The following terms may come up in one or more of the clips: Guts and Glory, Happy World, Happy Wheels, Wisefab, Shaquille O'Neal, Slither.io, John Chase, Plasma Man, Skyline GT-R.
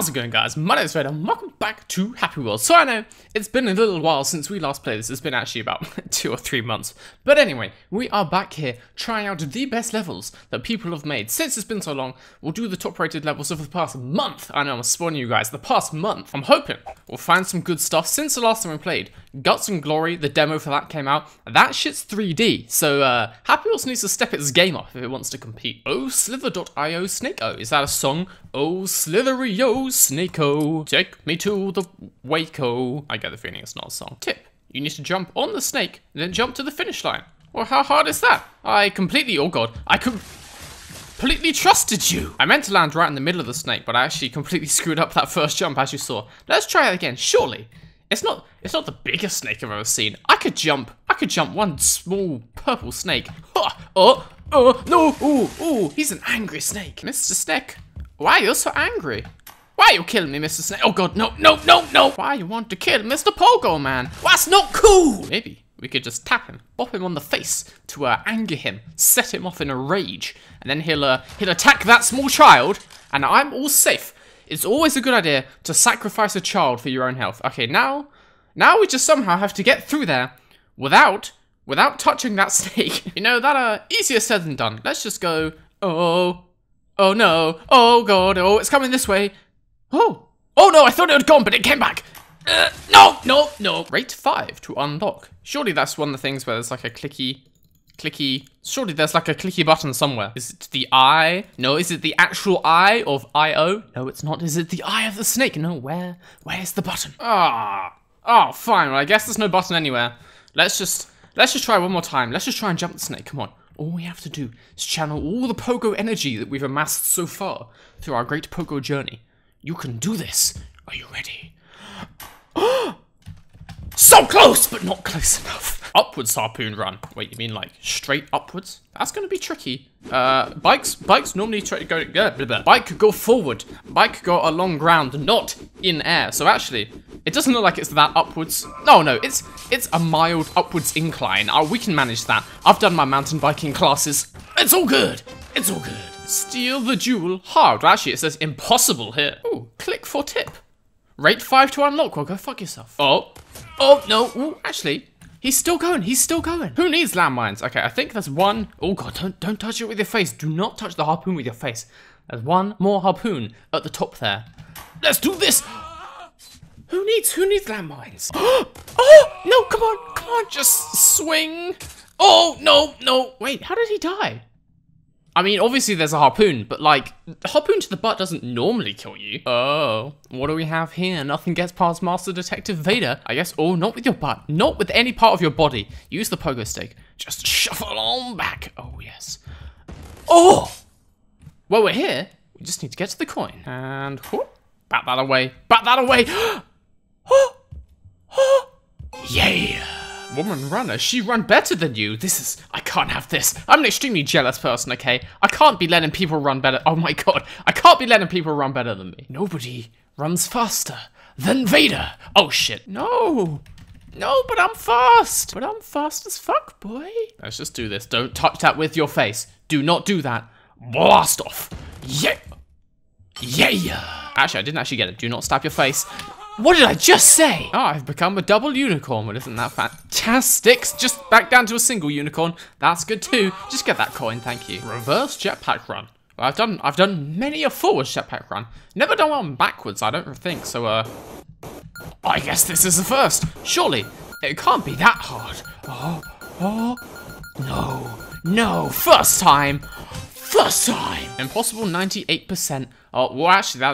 How's it going, guys? My name is Red and welcome back to Happy World. So I know it's been a little while since we last played this. It's been actually about 2 or 3 months. But anyway, we are back here trying out the best levels that people have made. Since it's been so long, we'll do the top rated levels of the past month. I know I'm spawning you guys. The past month. I'm hoping we'll find some good stuff. Since the last time we played, Guts and Glory, the demo for that came out. That shit's 3D. So Happy Wheels needs to step its game up if it wants to compete. Oh, Slither.io Snake-O. Is that a song? Oh, Slither.io. Snake-O, take me to the Waco. I get the feeling it's not a song. Tip, you need to jump on the snake, and then jump to the finish line. Well, how hard is that? I completely, oh god, I completely trusted you. I meant to land right in the middle of the snake, but I actually completely screwed up that first jump, as you saw. Let's try it again, surely. It's not the biggest snake I've ever seen. I could jump one small purple snake. Oh, no, oh, he's an angry snake. Mr. Snake, why are you so angry? Why are you killing me, Mr. Snake? Oh god, no, no, no, no! Why you want to kill Mr. Pogo Man? That's not cool! Maybe we could just tap him, bop him on the face to anger him, set him off in a rage, and then he'll attack that small child, and I'm all safe. It's always a good idea to sacrifice a child for your own health. Okay, now we just somehow have to get through there without touching that snake. You know, that easier said than done. Let's just go, oh no, oh god, oh, it's coming this way. Oh no, I thought it had gone, but it came back. No. Rate 5 to unlock. Surely that's one of the things where there's like a clicky. Surely there's like a clicky button somewhere. Is it the eye? No, is it the actual eye of I-O? No, it's not. Is it the eye of the snake? No, where's the button? Oh, fine. Well, I guess there's no button anywhere. Let's just try one more time. Let's just try and jump the snake. Come on. All we have to do is channel all the Pogo energy that we've amassed so far through our great Pogo journey. You can do this. Are you ready? So close, but not close enough. Upwards harpoon run. Wait, you mean like straight upwards? That's going to be tricky. Bikes normally try to go. Bike go forward. Bike go along ground, not in air. So actually, it doesn't look like it's that upwards. No, no, it's a mild upwards incline. We can manage that. I've done my mountain biking classes. It's all good. It's all good. Steal the jewel hard. Actually, it says impossible here. Ooh, click for tip. Rate 5 to unlock. Well, go fuck yourself. Oh, no. Ooh, actually, he's still going. Who needs landmines? Okay, I think there's one. Oh, God, don't touch it with your face. Do not touch the harpoon with your face. There's one more harpoon at the top there. Let's do this. Who needs landmines? Oh, no, come on, just swing. Oh, no. Wait, how did he die? I mean, obviously there's a harpoon, but like, harpoon to the butt doesn't normally kill you. Oh, what do we have here? Nothing gets past Master Detective Vader, I guess. Oh, not with your butt, not with any part of your body. Use the pogo stick. Just shuffle on back. Oh, yes. Oh! Well, we're here. We just need to get to the coin. And, whoop, bat that away. Yeah. Woman runner, she run better than you. I can't have this. I'm an extremely jealous person, okay? I can't be letting people run better. Oh my god, I can't be letting people run better than me. Nobody runs faster than Vader. Oh shit. No, but I'm fast. But I'm fast as fuck, boy. Let's just do this. Don't touch that with your face. Do not do that. Blast off. Yeah. Actually, I didn't actually get it. Do not stab your face. What did I just say? Oh, I've become a double unicorn. Well, isn't that fantastic? Just back down to a single unicorn. That's good too. Just get that coin, thank you. Reverse jetpack run. Well, I've done many a forward jetpack run. Never done one backwards, I don't think. So, I guess this is the first. Surely, it can't be that hard. No. First time. Impossible 98%. Oh, well, actually, that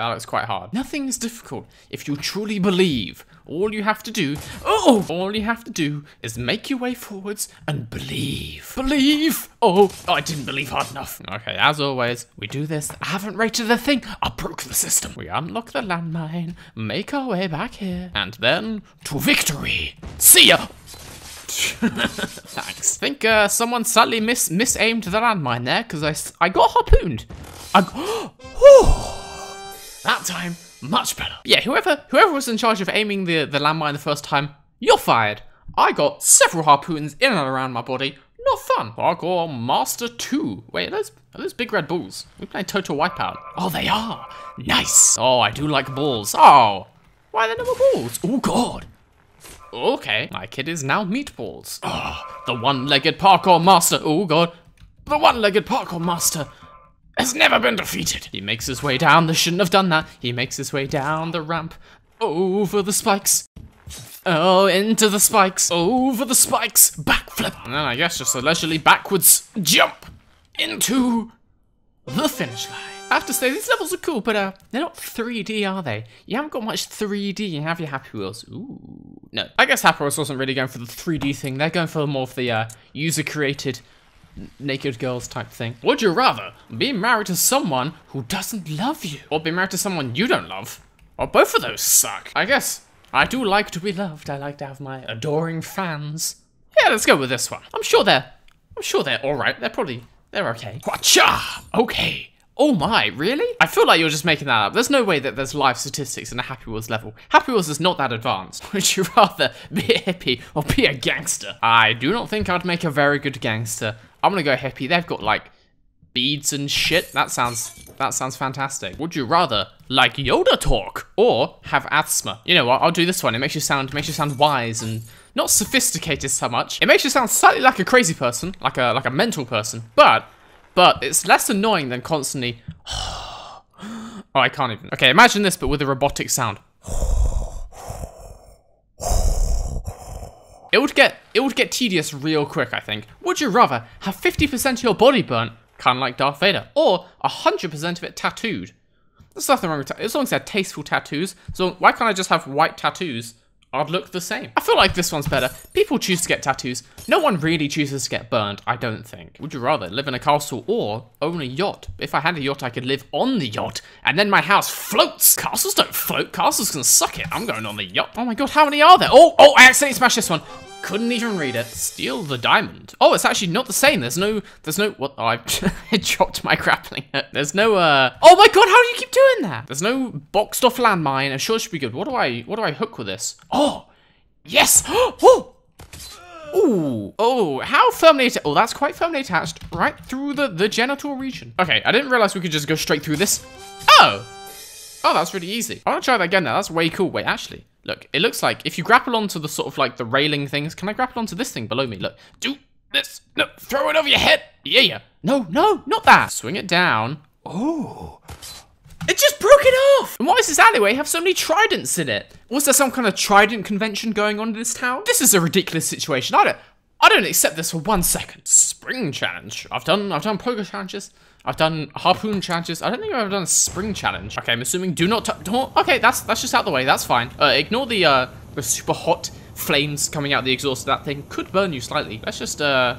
looks quite hard. Nothing is difficult if you truly believe. All you have to do is make your way forwards and believe. Believe. Oh, I didn't believe hard enough. Okay, as always, we do this. I haven't rated the thing. I broke the system. We unlock the landmine, make our way back here, and then to victory. See ya. Thanks. I think someone sadly misaimed the landmine there because I got harpooned. That time, much better. Yeah, whoever was in charge of aiming the landmine the first time, you're fired. I got several harpoons in and around my body. Not fun. Parkour Master 2. Wait, are those big red balls? We play Total Wipeout. Oh, they are. Nice. Oh, I do like balls. Oh, why are there no more balls? Oh, God. Okay, my kid is now meatballs. Oh, the one-legged parkour master. Oh, God. The one-legged parkour master has never been defeated. He makes his way down. They shouldn't have done that. He makes his way down the ramp. Over the spikes. Oh, into the spikes, over the spikes, backflip, and then I guess just a leisurely backwards jump into the finish line. I have to say, these levels are cool, but they're not 3D, are they? You haven't got much 3D in have your Happy Wheels. Ooh, no. I guess Happy Wheels wasn't really going for the 3D thing. They're going for more of the user-created naked girls type thing. Would you rather be married to someone who doesn't love you, or be married to someone you don't love? Or both of those suck. I guess. I do like to be loved. I like to have my adoring fans. Yeah, let's go with this one. I'm sure they're all right. They're okay. Whatcha? Okay. Oh my, really? I feel like you're just making that up. There's no way that there's live statistics in a Happy Wheels level. Happy Wheels is not that advanced. Would you rather be a hippie or be a gangster? I do not think I'd make a very good gangster. I'm gonna go hippie. They've got like beads and shit. That sounds fantastic. Would you rather like Yoda talk or have asthma? You know what? I'll do this one. It makes you sound wise and not sophisticated so much. It makes you sound slightly like a crazy person, like a mental person. But it's less annoying than constantly. Oh, I can't even. Okay, imagine this, but with a robotic sound. It would get tedious real quick, I think. Would you rather have 50% of your body burnt? Kind of like Darth Vader, or 100% of it tattooed. There's nothing wrong with tattoos, as long as they're tasteful tattoos. So why can't I just have white tattoos? I'd look the same. I feel like this one's better. People choose to get tattoos. No one really chooses to get burned, I don't think. Would you rather live in a castle or own a yacht? If I had a yacht, I could live on the yacht, and then my house floats. Castles don't float. Castles can suck it. I'm going on the yacht. Oh my God, how many are there? Oh, I accidentally smashed this one. Couldn't even read it. Steal the diamond. Oh, it's actually not the same. There's no, what? Oh, I dropped my grappling hook. There's no, oh my God, how do you keep doing that? There's no boxed off landmine. I'm sure it should be good. What do I hook with this? Oh, yes. Oh, ooh. Oh, how firmly attached. Oh, that's quite firmly attached right through the genital region. Okay, I didn't realize we could just go straight through this. Oh, that's really easy. I want to try that again now. That's way cool. Wait, actually, look, it looks like if you grapple onto the sort of like the railing things, can I grapple onto this thing below me? Look, do this. No, throw it over your head. Yeah. No, not that. Swing it down. Oh, it just broke it off. And why does this alleyway have so many tridents in it? Was there some kind of trident convention going on in this town? This is a ridiculous situation. I don't accept this for 1 second. Spring challenge. I've done poker challenges. I've done harpoon challenges. I don't think I've ever done a spring challenge. Okay, I'm assuming do not touch. Okay, that's just out the way. That's fine. Ignore the super hot flames coming out the exhaust of that thing. Could burn you slightly. Let's just Ow.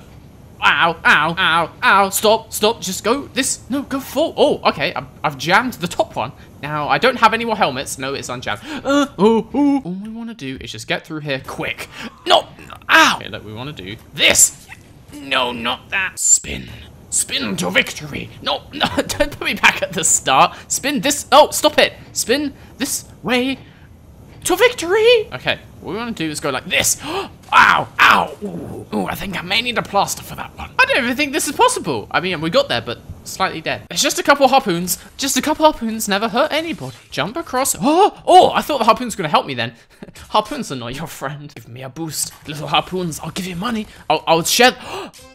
Stop. Just go this. No, go full. Oh, okay. I've jammed the top one. Now, I don't have any more helmets. No, it's unjammed. All we want to do is just get through here quick. No. Ow. Okay, look, we want to do this. No, not that. Spin to victory. No, don't put me back at the start. Spin this. Oh, stop it. Spin this way to victory. Okay, what we want to do is go like this. Ow. Ooh, I think I may need a plaster for that one. I don't even think this is possible. I mean, we got there, but slightly dead. It's just a couple harpoons. Never hurt anybody. Jump across. Oh, I thought the harpoons were going to help me then. Harpoons are not your friend. Give me a boost. Little harpoons, I'll give you money. I'll share.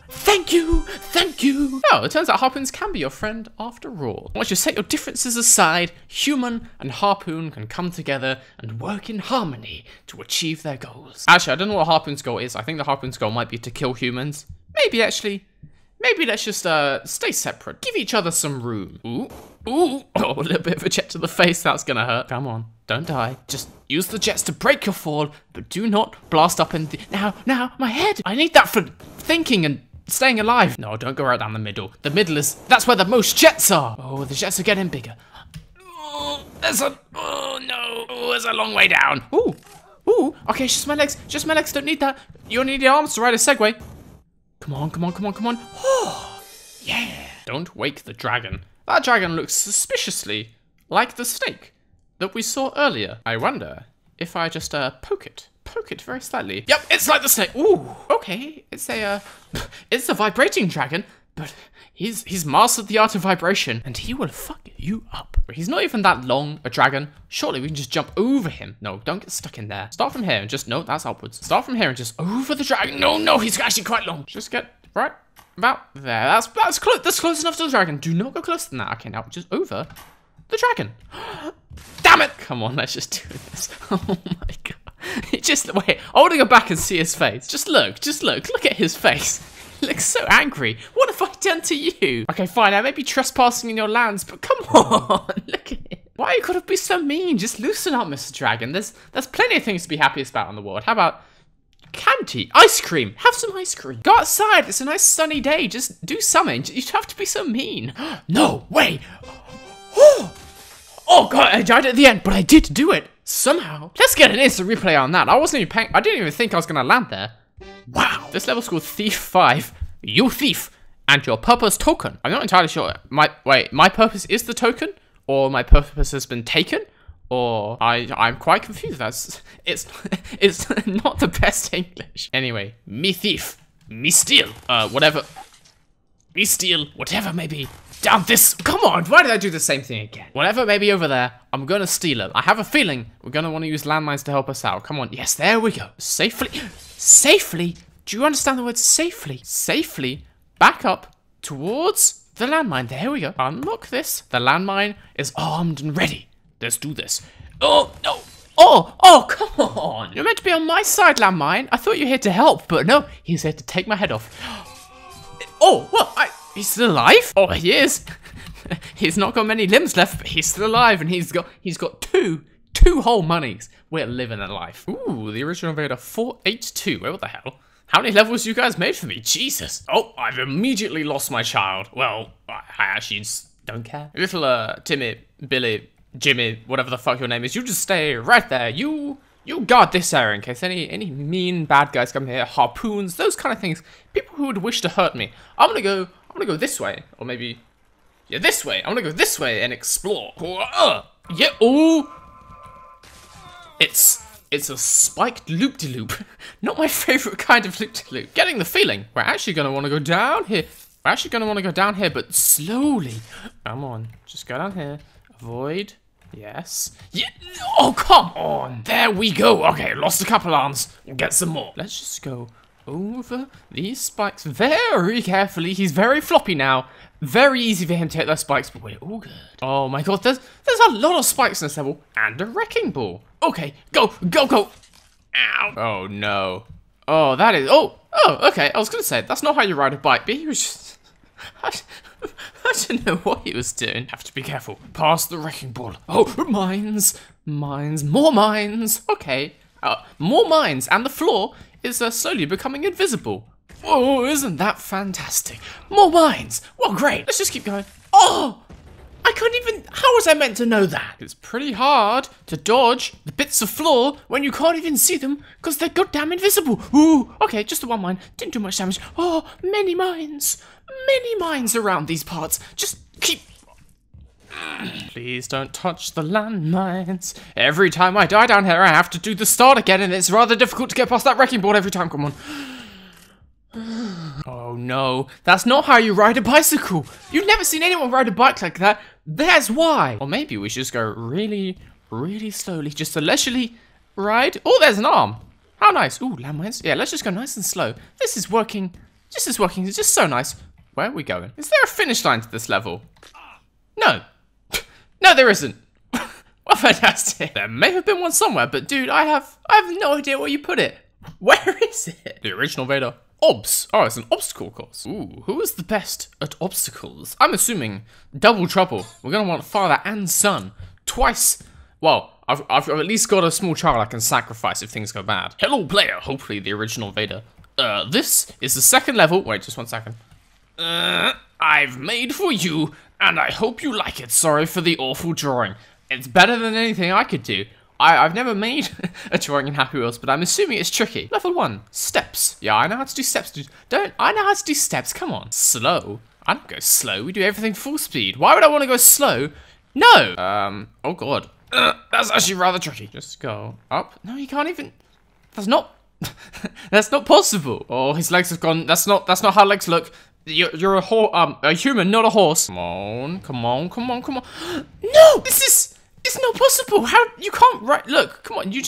Thank you. No, it turns out harpoons can be your friend after all. Once you set your differences aside, human and harpoon can come together and work in harmony to achieve their goals. Actually, I don't know what harpoon's goal is. I think the harpoon's goal might be to kill humans. Maybe let's just stay separate. Give each other some room. Ooh. Oh, a little bit of a jet to the face. That's gonna hurt. Come on, don't die. Just use the jets to break your fall, but do not blast up and now my head. I need that for thinking and staying alive. No, don't go right down the middle. The middle is, that's where the most jets are. Oh, the jets are getting bigger. There's a long way down. Ooh, okay, it's just my legs, don't need that. You only need your arms to ride a Segway. Come on. Oh, yeah. Don't wake the dragon. That dragon looks suspiciously like the snake that we saw earlier. I wonder if I just poke it. poke it very slightly. Yep, it's like the snake. Ooh, okay. It's a, it's a vibrating dragon, but he's mastered the art of vibration, and he will fuck you up. He's not even that long, a dragon. Surely we can just jump over him. No, don't get stuck in there. Start from here and just, no, that's upwards. Start from here and just over the dragon. No, no, he's actually quite long. Just get right about there. That's close. That's close enough to the dragon. Do not go closer than that. Okay, now just over the dragon. Damn it! Come on, let's just do this. Oh my god! Just wait. I want to go back and see his face. Just look. Just look. Look at his face. He looks so angry. What have I done to you? Okay, fine. I may be trespassing in your lands, but come on. Look at it. Why you gotta be so mean? Just loosen up, Mr. Dragon. There's plenty of things to be happiest about in the world. How about candy, ice cream? Have some ice cream. Go outside. It's a nice sunny day. Just do something. You don't have to be so mean. No way. Oh god, I died at the end, but I did do it somehow. Let's get an instant replay on that. I wasn't even paying. I didn't even think I was gonna land there. Wow. This level's called Thief 5. You thief, and your purpose token. I'm not entirely sure. My purpose is the token, or my purpose has been taken, or I'm quite confused. It's not the best English. Anyway, me thief, me steal, whatever. Me steal, whatever maybe. Damn this! Come on! Why did I do the same thing again? Whatever may be over there, I'm gonna steal it. I have a feeling we're gonna want to use landmines to help us out. Come on! Yes, there we go. Safely, safely. Do you understand the word safely? Safely. Back up towards the landmine. There we go. Unlock this. The landmine is armed and ready. Let's do this. Oh no! Oh, come on! You're meant to be on my side, landmine. I thought you were here to help, but no, he's here to take my head off. Oh, what? He's still alive? Oh, he is. He's not got many limbs left, but he's still alive, and he's got two whole monies. We're living a life. Ooh, the original Vader 482. What the hell? How many levels you guys made for me? Jesus. Oh, I've immediately lost my child. Well, I actually don't care. Little Timmy, Billy, Jimmy, whatever the fuck your name is, you just stay right there. You guard this area in case any mean bad guys come here, harpoons, those kind of things. People who would wish to hurt me. I'm gonna go this way, or maybe, yeah, this way. I'm gonna go this way and explore. Yeah, ooh. It's a spiked loop-de-loop. Not my favorite kind of loop-de-loop. Getting the feeling we're actually gonna wanna go down here. We're actually gonna wanna go down here, but slowly. Come on, just go down here, avoid. Yes. Yeah. Oh, come on. There we go. Okay, lost a couple arms. We'll get some more. Let's just go over these spikes very carefully. He's very floppy now. Very easy for him to hit those spikes, but we're all good. Oh, my God. There's a lot of spikes in this level and a wrecking ball. Okay, go, go, go. Ow. Oh, no. Oh, that is... Oh, okay. I was going to say, that's not how you ride a bike, but he was just... I don't know what he was doing. Have to be careful. Pass the wrecking ball. Oh, mines. Mines. More mines. Okay. More mines. And the floor is slowly becoming invisible. Oh, isn't that fantastic? More mines. Well, great. Let's just keep going. Oh, I couldn't even... How was I meant to know that? It's pretty hard to dodge the bits of floor when you can't even see them because they're goddamn invisible. Ooh, okay, just the one mine. Didn't do much damage. Oh, many mines. Many mines around these parts. Just keep... Please don't touch the landmines. Every time I die down here, I have to do the start again, and it's rather difficult to get past that wrecking board every time. Come on. Oh no, that's not how you ride a bicycle. You've never seen anyone ride a bike like that. There's why. Or maybe we should just go really, really slowly, just to leisurely ride. Oh, there's an arm. How nice. Ooh, landmines. Yeah, let's just go nice and slow. This is working. This is working. It's just so nice. Where are we going? Is there a finish line to this level? No. No, there isn't. Well, fantastic. There may have been one somewhere, but dude, I have no idea where you put it. Where is it? The original Vader. Obs. Oh, it's an obstacle course. Ooh, who is the best at obstacles? I'm assuming Double Trouble. We're gonna want father and son twice. Well, I've at least got a small child I can sacrifice if things go bad. Hello, player. Hopefully, the original Vader. This is the second level. Wait, just 1 second. I've made for you, and I hope you like it. Sorry for the awful drawing. It's better than anything I could do. I've never made a drawing in Happy Wheels, but I'm assuming it's tricky. Level 1, steps. Yeah, I know how to do steps. I know how to do steps. Come on. Slow. I don't go slow. We do everything full speed. Why would I want to go slow? No. Oh, God. That's actually rather tricky. Just go up. No, you can't even... That's not possible. Oh, his legs have gone. That's not how legs look. You're a horse, a human, not a horse. Come on, come on, come on, come on. No, it's not possible. How, you can't, right, look, come on, you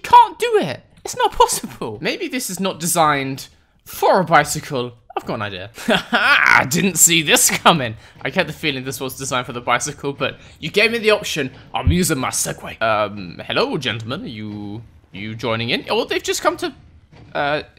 can't do it. It's not possible. Maybe this is not designed for a bicycle. I've got an idea. I didn't see this coming. I get the feeling this was designed for the bicycle, but you gave me the option. I'm using my Segway. Hello, gentlemen. Are you joining in? Oh, they've just come to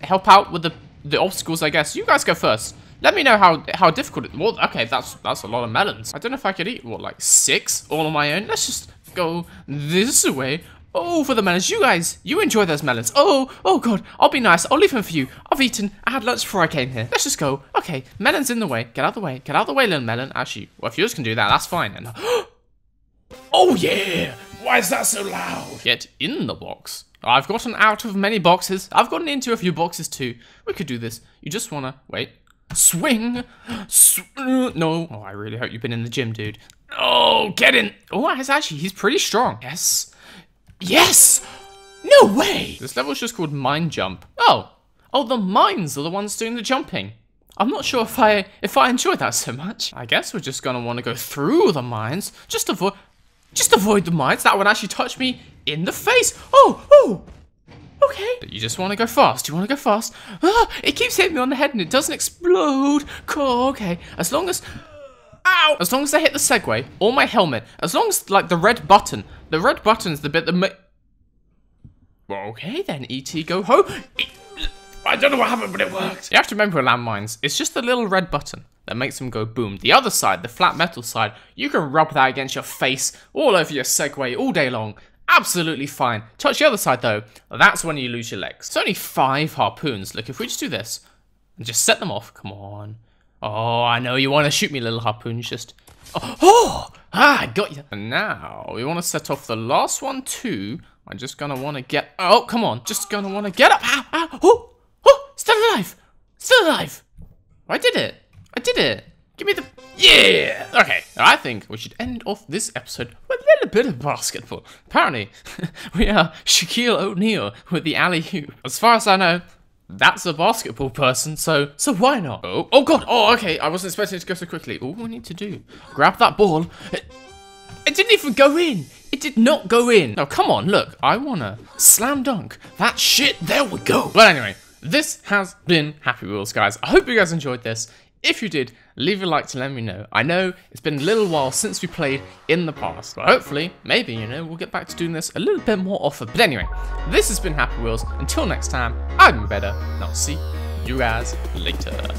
help out with the obstacles, I guess. You guys go first. Let me know how difficult it was. Okay, that's a lot of melons. I don't know if I could eat, what, like 6 all on my own? Let's just go this way. Oh, for the melons. You guys, you enjoy those melons. Oh God, I'll be nice. I'll leave them for you. I've eaten. I had lunch before I came here. Let's just go. Okay, melon's in the way. Get out of the way. Get out of the way, little melon. Actually, well, if yours can do that, that's fine. And oh, yeah. Why is that so loud? Get in the box. I've gotten out of many boxes. I've gotten into a few boxes, too. We could do this. You just want to... Wait. Swing. No. Oh, I really hope you've been in the gym, dude. Oh, get in. Oh, he's pretty strong. Yes. Yes! No way! This level is just called Mine Jump. Oh, the mines are the ones doing the jumping. I'm not sure if I enjoy that so much. I guess we're just gonna want to go through the mines. Just avoid the mines. That one actually touched me in the face. Oh! Okay. But you just want to go fast. You want to go fast. Ah, it keeps hitting me on the head and it doesn't explode. Cool, okay. As long as I hit the Segway or my helmet, as long as, like, the red button's the bit that well, okay then, E.T., go home. I don't know what happened, but it worked. You have to remember with landmines, it's just the little red button that makes them go boom. The other side, the flat metal side, you can rub that against your face, all over your Segway, all day long. Absolutely fine. Touch the other side, though. That's when you lose your legs. It's only 5 harpoons. Look, if we just do this and just set them off, come on. Oh, I know you want to shoot me, little harpoons. Just... I got you. And now, we want to set off the last one, too. I'm just going to want to get... Oh, come on. Just going to want to get up. Oh, still alive. Still alive. I did it. I did it. Give me the... Yeah. Okay. I think we should end off this episode with a little bit of basketball. Apparently, we are Shaquille O'Neal with the alley-oop. As far as I know... That's a basketball person, so why not? Oh God, oh, okay, I wasn't expecting it to go so quickly. All we need to do, grab that ball. It didn't even go in. It did not go in. Now, come on, look, I wanna slam dunk that shit, there we go. But anyway, this has been Happy Wheels, guys. I hope you guys enjoyed this. If you did, leave a like to let me know. I know it's been a little while since we played in the past, but hopefully, maybe, you know, we'll get back to doing this a little bit more often. But anyway, this has been Happy Wheels. Until next time, I've been better, and I'll see you guys later.